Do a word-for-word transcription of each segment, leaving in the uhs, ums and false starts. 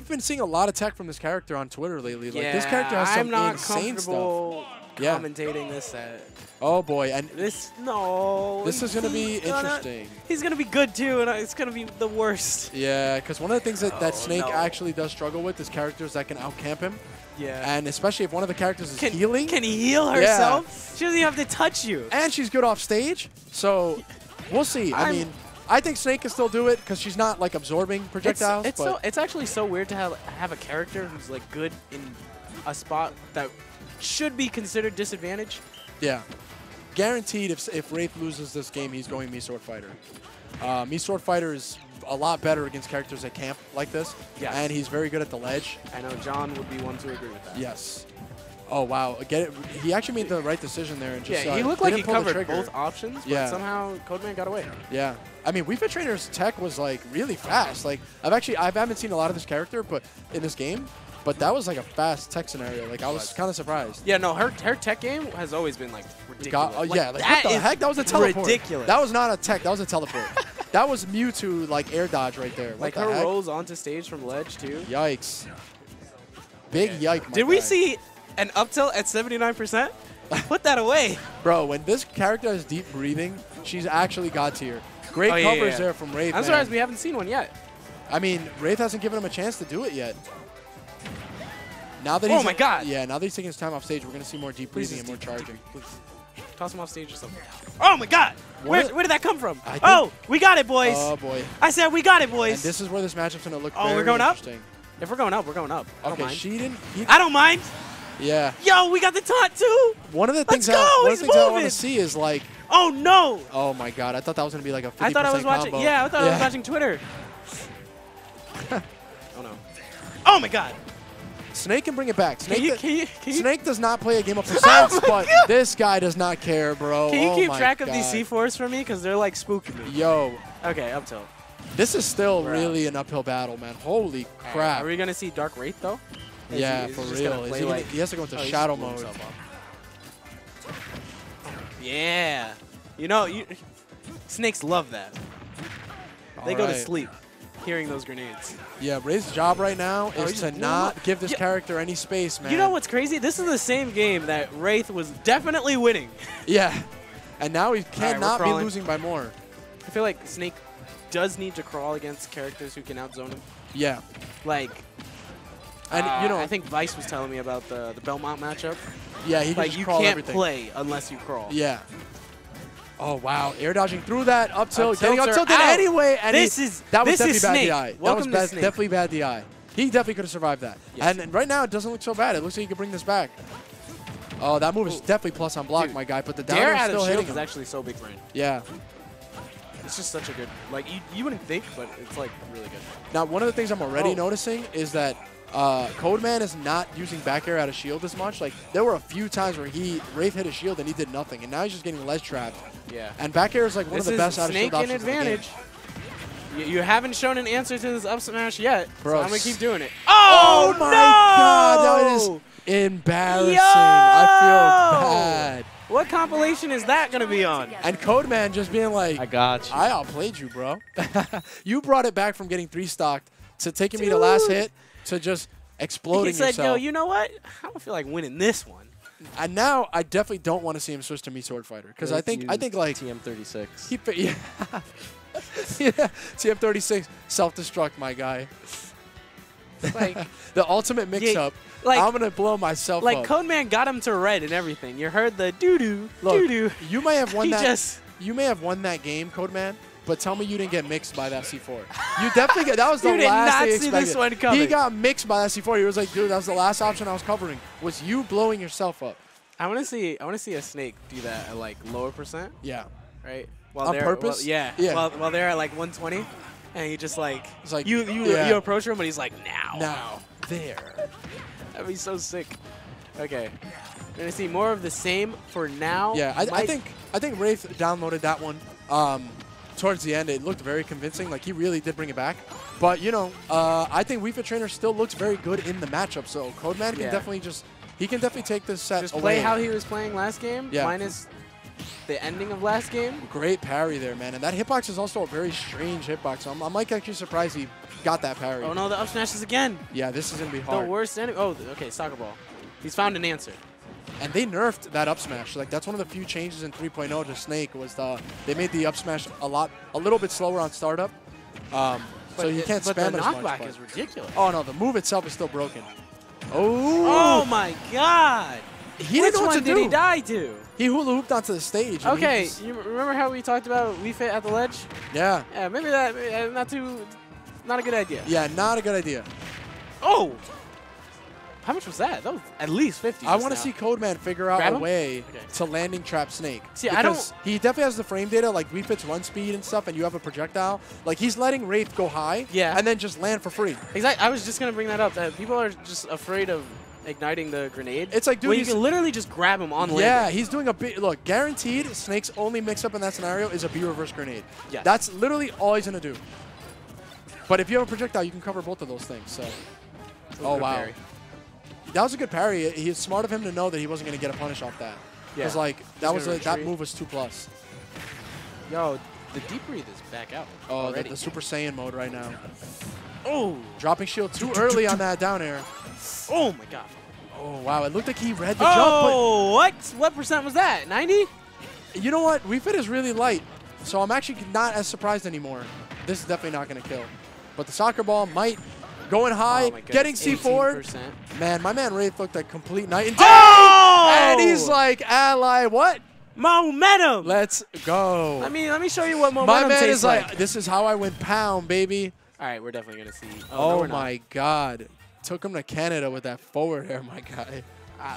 We've been seeing a lot of tech from this character on Twitter lately. Like, yeah, this character has some I'm not insane comfortable stuff. Commentating yeah. this set. Oh boy, and this no. This is gonna be gonna, interesting. He's gonna be good too, and it's gonna be the worst. Yeah, because one of the things that, that Snake oh, no. actually does struggle with is characters that can outcamp him. Yeah. And especially if one of the characters is can, healing. Can heal herself? Yeah. She doesn't even have to touch you. And she's good off stage, so we'll see. I'm, I mean. I think Snake can still do it because she's not like absorbing projectiles. It's, it's, but so, it's actually so weird to have have a character who's like good in a spot that should be considered disadvantage. Yeah, guaranteed. If if Wraith loses this game, he's going Mii Sword Fighter. Uh, Mii Sword Fighter is a lot better against characters that camp like this. Yes. And he's very good at the ledge. I know John would be one to agree with that. Yes. Oh wow! Get it? He actually made the right decision there and just yeah. Uh, he looked like he covered both options, but yeah. somehow Codeman got away. Yeah, I mean, WiiFit Trainer's tech was like really fast. Like I've actually I haven't seen a lot of this character, but in this game, but that was like a fast tech scenario. Like I was kind of surprised. Yeah, no, her her tech game has always been like ridiculous. Oh uh, like, yeah, like, that what the heck? That was a teleport. Ridiculous. That was not a tech. That was a teleport. That was Mewtwo like air dodge right there. What like the her heck? rolls onto stage from ledge too. Yikes! Big yeah. yike. Did we guy. see? And up tilt at seventy-nine percent? Put that away. Bro, when this character has deep breathing, she's actually God tier. Great oh, yeah, covers yeah, yeah. there from Wraith. I'm surprised we haven't seen one yet. I mean, Wraith hasn't given him a chance to do it yet. Now that he's oh my God. Yeah, now that he's taking his time off stage, we're going to see more deep breathing and more deep, charging. Deep, Toss him off stage or something. Oh my God! Where, where did that come from? Oh, we got it, boys. Oh boy. I said we got it, boys. And this is where this matchup's going to look oh, very we're going interesting. Up? If we're going up, we're going up. I okay, don't mind. She didn't, he, I don't mind. Yeah. Yo, we got the taunt too. One of the Let's things, go, I, one of the things I want to see is like. Oh no. Oh my God! I thought that was gonna be like a fifty percent I thought I was combo. watching. Yeah, I thought yeah. I was watching Twitter. Oh no. Oh my God. Snake can bring it back. Snake, can you, can you, can you? Snake does not play a game of percents, oh but God. this guy does not care, bro. Can you oh keep track God. of these C fours for me, because they're like spooking me? Yo. Okay, up tilt. This is still We're really out. an uphill battle, man. Holy crap. Are we gonna see Dark Wraith though? Is yeah, he, for real. He, like, he has to go into oh, shadow mode. Yeah. You know, you, Snakes love that. All they right. go to sleep hearing those grenades. Yeah, Ray's job right now oh, is to not what? give this yeah. character any space, man. You know what's crazy? This is the same game that Wraith was definitely winning. Yeah. And now he cannot right, be losing by more. I feel like Snake does need to crawl against characters who can outzone him. Yeah. Like... And, uh, you know, I think Vice was telling me about the, the Belmont matchup. Yeah, he can like, just crawl everything. You can't everything. play unless you crawl. Yeah. Oh, wow. Air dodging through that, up tilt, up getting up tilted anyway. And this he, is That was this definitely is bad D I. Welcome that was bad, definitely bad D I. He definitely could have survived that. Yes. And, and right now, it doesn't look so bad. It looks like he could bring this back. Oh, that move is Ooh. definitely plus on block, Dude, my guy. But the down air is still hitting him. is actually so big brain. Yeah. It's just such a good, like, you, you wouldn't think, but it's, like, really good. Now, one of the things I'm already oh. noticing is that Uh, Codeman is not using back air out of shield as much. Like, there were a few times where he, Wraith hit a shield and he did nothing, and now he's just getting ledge trapped. Yeah. And back air is like one this of the best out of shield options. Snake in advantage. You, you haven't shown an answer to this up smash yet, Bro. so I'm going to keep doing it. Oh, oh my no! God, that is embarrassing. Yo! I feel bad. What compilation is that going to be on? And Codeman just being like, I got you. I outplayed you, bro. You brought it back from getting three stocked to taking Dude. me to last hit. To just exploding yourself. He said, yo, you know what? I don't feel like winning this one. And now I definitely don't want to see him switch to Mii Sword Fighter. Because I think, I think like... T M thirty-six. He, yeah. yeah. T M thirty-six, self-destruct, my guy. Like, the ultimate mix-up. Yeah, like, I'm going to blow myself like up. Like, Codeman got him to red and everything. You heard the doo-doo, doo-doo. You may have won that, just... you may have won that game, Codeman. But tell me you didn't get mixed by that C four. You definitely got, that was the last thing expected. You did not see this one coming. He got mixed by that C four. He was like, dude, that was the last option I was covering. Was you blowing yourself up? I want to see. I want to see a Snake do that at like lower percent. Yeah. Right. While On purpose. While, yeah. yeah. While, while they're at like one twenty, and he just like, it's like you you yeah. you approach him, but he's like now. Now. There. That'd be so sick. Okay. We're gonna see more of the same for now. Yeah. I, I think I think Wraith downloaded that one. Um. Towards the end, it looked very convincing. Like, he really did bring it back. But, you know, uh, I think WiiFit Trainer still looks very good in the matchup. So, Codeman yeah. can definitely just... He can definitely take this set Just away. play how he was playing last game, yeah. minus the ending of last game. Great parry there, man. And that hitbox is also a very strange hitbox. So I'm, I'm like actually surprised he got that parry. Oh no, the up smashes again. Yeah, this is going to be hard. The worst enemy. Oh, okay, soccer ball. He's found an answer. And they nerfed that up smash. Like, that's one of the few changes in three point oh to Snake was the, they made the up smash a lot, a little bit slower on startup. Um, so you can't spam it as much. But the knockback is ridiculous. Oh no, the move itself is still broken. Oh! Oh my God! He Which didn't know what one to did do. he die to? He hula hooped onto the stage. Okay, just... you remember how we talked about WiiFit at the ledge? Yeah. Yeah, maybe that. Maybe not too. Not a good idea. Yeah, not a good idea. Oh! How much was that? That was at least fifty. I want to see Codeman figure out Grab a him? way okay. to landing trap Snake. See, I don't. He definitely has the frame data, like WiiFit's run speed and stuff, and you have a projectile. Like, he's letting Wraith go high, yeah, and then just land for free. Exactly. I was just gonna bring that up. That people are just afraid of igniting the grenade. It's like, dude, you can literally just grab him on land. Yeah, he's doing a big look. Guaranteed, Snake's only mix-up in that scenario is a B reverse grenade. Yeah. That's literally all he's gonna do. But if you have a projectile, you can cover both of those things. So. Oh wow. Parry. That was a good parry. He's smart of him to know that he wasn't going to get a punish off that. Yeah. Because, like, that, was a, that move was two plus. Yo, the deep breathe is back out. Oh, the, the Super Saiyan mode right now. Oh! Dropping shield too early on that down air. Oh, my God. Oh, wow. It looked like he read the oh, jump. Oh, what? What percent was that? ninety? You know what? WiiFit is really light, so I'm actually not as surprised anymore. This is definitely not going to kill. But the soccer ball might... Going high, oh getting C four. eighteen percent. Man, my man Wraith looked like complete night and day. Oh! And he's like, ally, what? Momentum. Let's go. I mean, let me show you what momentum tastes like. My man is like, like, this is how I went pound, baby. All right, we're definitely going to see. Oh, oh no, my not. God. Took him to Canada with that forward air, my guy. Uh,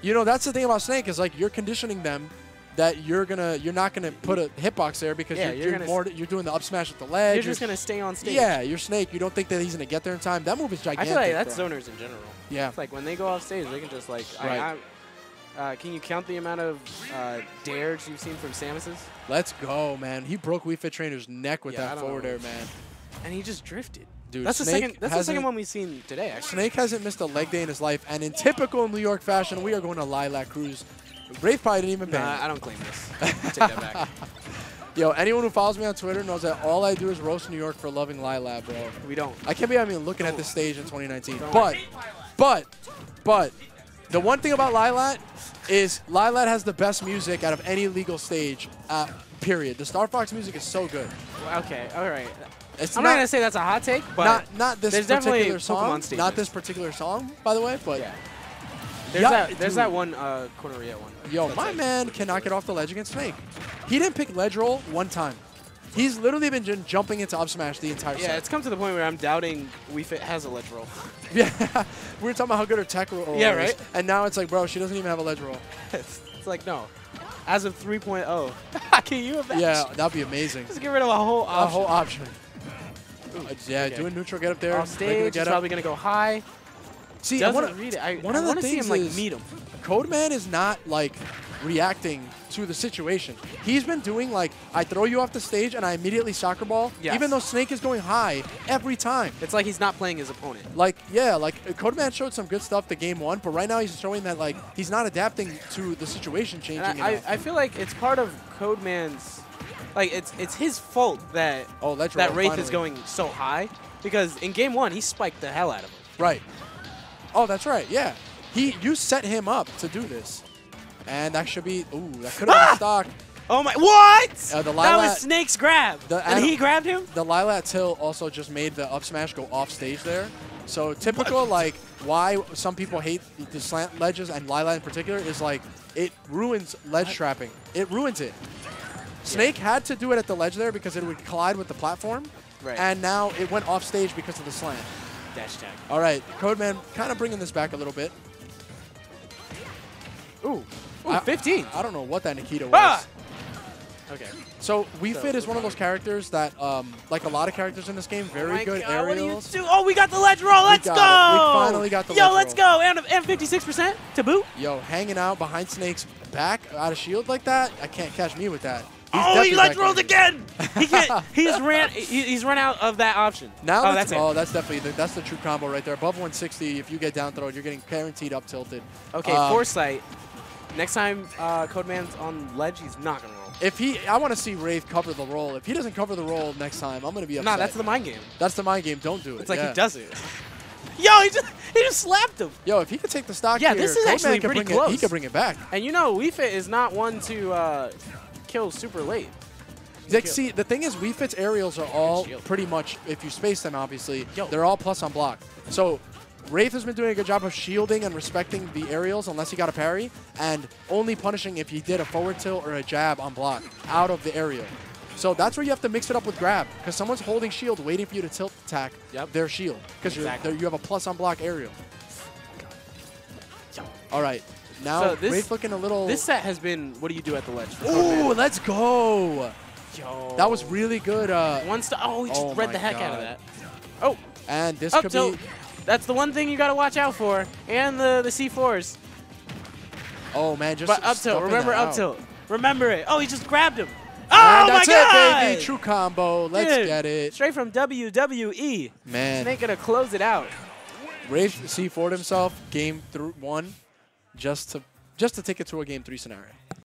you know, that's the thing about Snake is, like, you're conditioning them that you're gonna, you're not gonna put a hitbox there because yeah, you're, you're, you're more, you're doing the up smash at the ledge. You're just you're, gonna stay on stage. Yeah, you're Snake. You don't think that he's gonna get there in time. That move is gigantic. I feel like that's bro. zoners in general. Yeah, it's like when they go off stage, they can just like. Right. I, I, uh, can you count the amount of uh, dares you've seen from Samus's? Let's go, man. He broke WiiFit Trainer's neck with yeah, that forward air, man. And he just drifted. Dude, that's Snake the second. That's the second one we've seen today. Actually. Snake hasn't missed a leg day in his life, and in typical New York fashion, we are going to Lylat Cruise. Wraith probably didn't even ban nah, I don't claim this. Take that back. Yo, anyone who follows me on Twitter knows that all I do is roast New York for loving Lylat, bro. We don't. I can't be I mean, looking oh. at this stage in twenty nineteen. Don't but, but, but, the one thing about Lylat is Lylat has the best music out of any legal stage, uh, period. The Star Fox music is so good. Okay, all right. It's I'm not, not going to say that's a hot take, but not, not this there's particular song. Not this particular song, by the way, but... Yeah. There's, yeah, that, there's that one uh, Corneria one. Yo, That's my like, man cannot get off the ledge against Snake. He didn't pick ledge roll one time. He's literally been jumping into up smash the entire time. Yeah, set. It's come to the point where I'm doubting WiiFit has a ledge roll. Yeah, we were talking about how good her tech roll yeah, right? is. And now it's like, bro, she doesn't even have a ledge roll. it's, it's like, no. As of three point oh, can you imagine? Yeah, that would be amazing. Just get rid of a whole option. A whole option. Ooh, yeah, okay. Doing neutral get up there. Off stage, get up. Probably going to go high. See, Doesn't I want to read it. I, one I of the things see him, like, is meet him. Codeman is not like reacting to the situation. He's been doing like I throw you off the stage and I immediately soccer ball, yes. even though Snake is going high every time. It's like he's not playing his opponent. Like yeah, like Codeman showed some good stuff the game one, but right now he's showing that like he's not adapting to the situation changing. And I, I, I feel like it's part of Codeman's, like it's it's his fault that oh, that Wraith finally. is going so high because in game one he spiked the hell out of him. Right. Oh, that's right. Yeah, he you set him up to do this, and that should be. Ooh, that could have ah! been stock. Oh my! What? Uh, the Lylat, that was Snake's grab, the, and he grabbed him. The Lylat tilt also just made the up smash go off stage there. So typical, what? like why some people hate the slant ledges and Lylat in particular is like it ruins ledge what? trapping. It ruins it. Snake yeah. had to do it at the ledge there because it would collide with the platform, right. and now it went off stage because of the slant. Dash tag. All right, Codeman kind of bringing this back a little bit. Ooh, Ooh I, fifteen. I don't know what that Nikita was. Ah! Okay. So WiiFit so, is one of those characters that, um, like a lot of characters in this game, very oh good God, aerials. What do you do? Oh, we got the ledge roll. Let's go. It. We finally got the Yo, ledge roll. Yo, let's go. And, and fifty-six percent to boot. Yo, hanging out behind Snake's back out of shield like that. I can't catch me with that. He's oh, he ledge rolled again! He can't. He's ran. He, he's run out of that option. Now, oh, that's it. Oh, that's definitely the, that's the true combo right there. Above one sixty, if you get down thrown, you're getting guaranteed up tilted. Okay, um, foresight. Next time uh, Codeman's on ledge, he's not going to roll. If he, I want to see Wraith cover the roll. If he doesn't cover the roll next time, I'm going to be upset. Nah, that's the mind game. That's the mind game. Don't do it. It's like yeah. he does it. Yo, he just, he just slapped him. Yo, if he could take the stock yeah, here, this is Codeman actually could pretty bring close. It, he could bring it back. And you know, WiiFit is not one to uh, kill super late. Like, see, the thing is, WiiFit's aerials are all pretty much, if you space them, obviously, Yo. they're all plus on block. So Wraith has been doing a good job of shielding and respecting the aerials unless he got a parry, and only punishing if he did a forward tilt or a jab on block out of the aerial. So that's where you have to mix it up with grab, because someone's holding shield waiting for you to tilt attack yep. their shield, because exactly. you have a plus on block aerial. All right. Now, so this, Wraith looking a little... This set has been, what do you do at the ledge? Ooh, let's go! Yo. That was really good. Uh, one star. Oh, he just oh read the heck God. out of that. Oh. And this Up could tilt. be. That's the one thing you got to watch out for. And the, the C fours. Oh, man. Just but up tilt. Remember up out. tilt. Remember it. Oh, he just grabbed him. Oh, and that's my God. It, baby. True combo. Let's Dude, get it. Straight from W W E. Man. Snake gonna close it out. Wraith C four'd himself. Game th one. Just to, just to take it to a game three scenario.